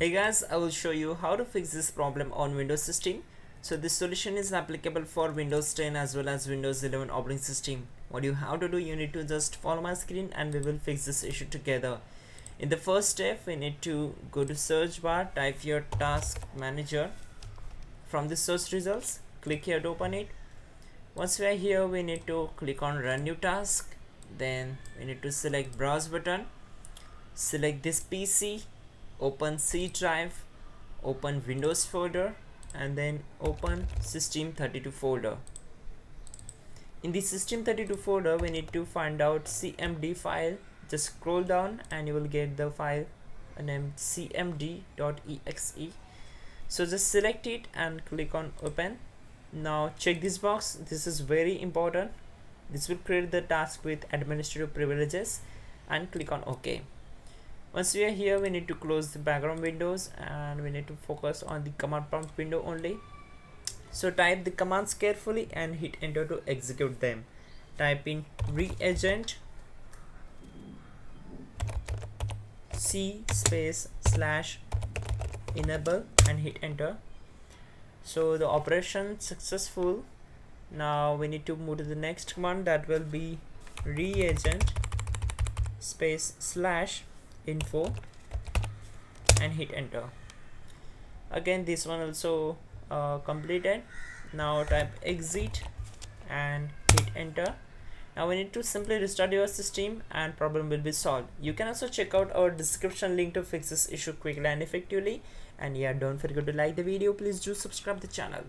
Hey guys, I will show you how to fix this problem on Windows system. So this solution is applicable for Windows 10 as well as Windows 11 operating system. What you have to do, you need to just follow my screen and we will fix this issue together. In the first step, we need to go to search bar, type your task manager. From the search results, click here to open it. Once we are here, we need to click on run new task. Then we need to select browse button, select this PC, open C drive, open Windows folder, and then open system32 folder. In the system32 folder, we need to find out cmd file. Just scroll down and you will get the file named cmd.exe. so just select it and click on open. Now check this box, this is very important. This will create the task with administrative privileges, and click on OK. Once we are here, we need to close the background windows and we need to focus on the command prompt window only. So type the commands carefully and hit enter to execute them. Type in reagent c space slash enable and hit enter. So the operation successful. Now we need to move to the next command, that will be reagent space slash info and hit enter. Again this one also completed. Now type exit and hit enter. Now we need to simply restart your system and problem will be solved. You can also check out our description link to fix this issue quickly and effectively. And yeah, don't forget to like the video, please do subscribe the channel.